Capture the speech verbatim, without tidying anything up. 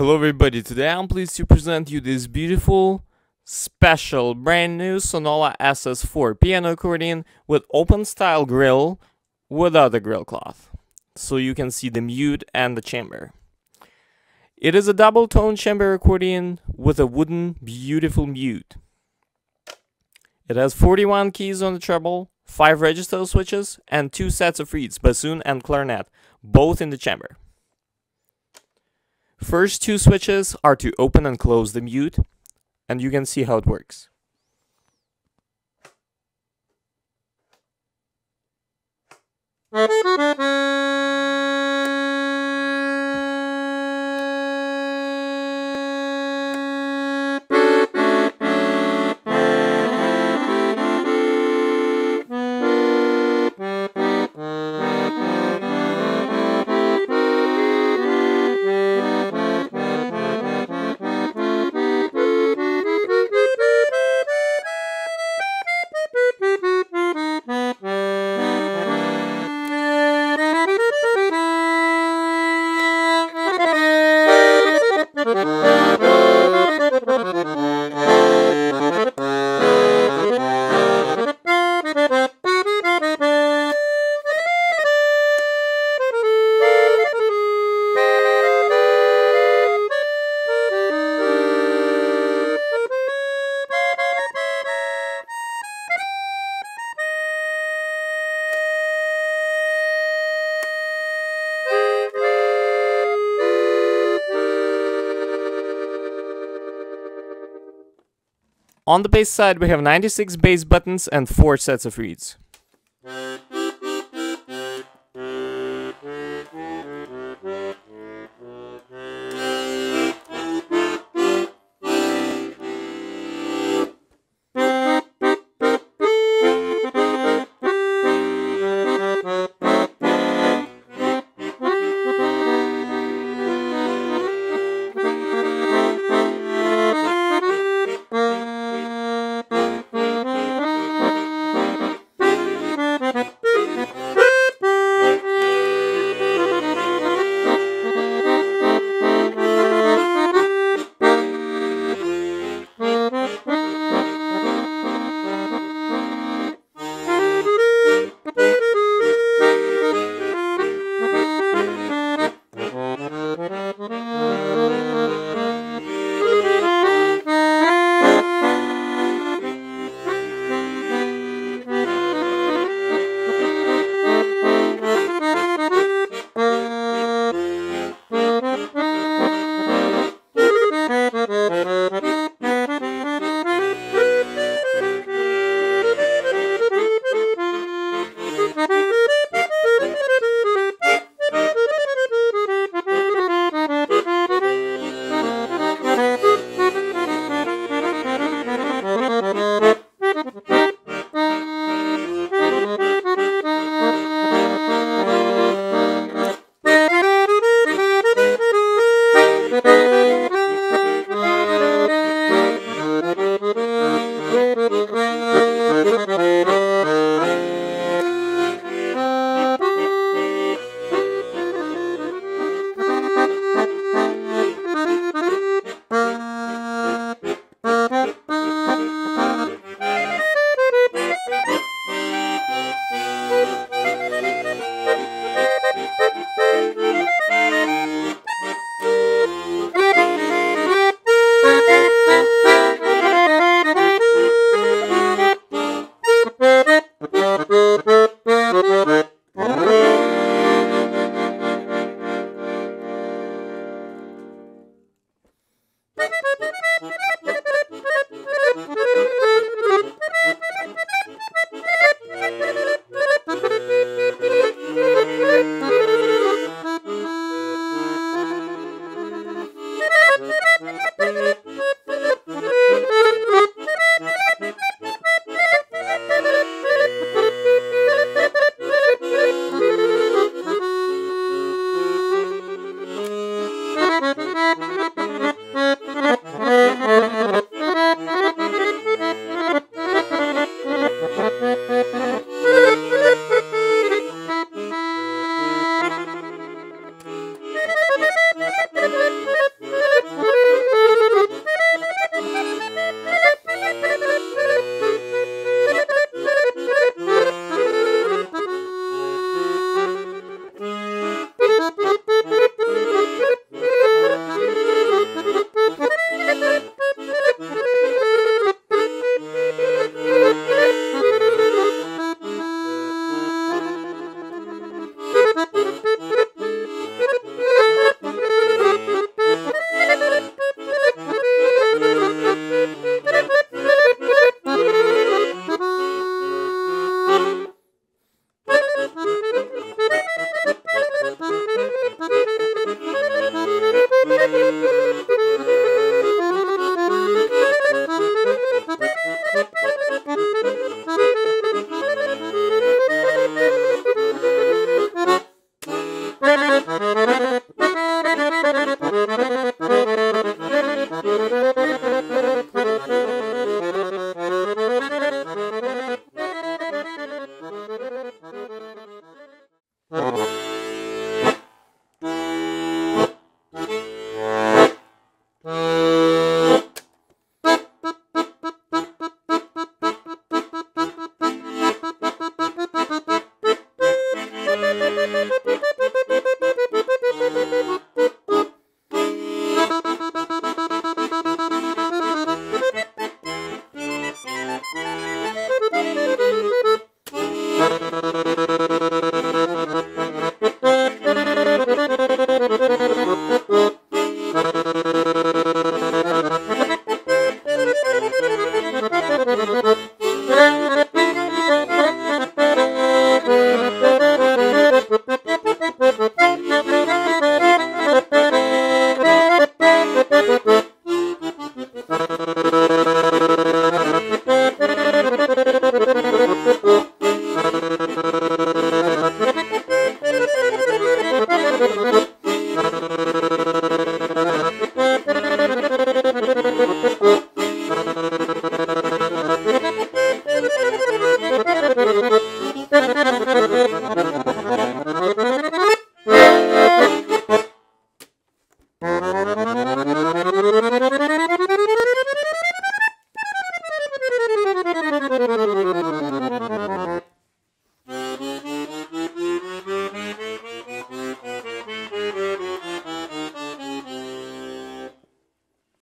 Hello everybody, today I'm pleased to present you this beautiful, special, brand new Sonola S S four piano accordion with open style grill without a grill cloth, so you can see the mute and the chamber. It is a double tone chamber accordion with a wooden, beautiful mute. It has forty-one keys on the treble, five register switches and two sets of reeds, bassoon and clarinet, both in the chamber. First two switches are to open and close the mute, and you can see how it works. On the bass side, we have ninety-six bass buttons and four sets of reeds. Thank you.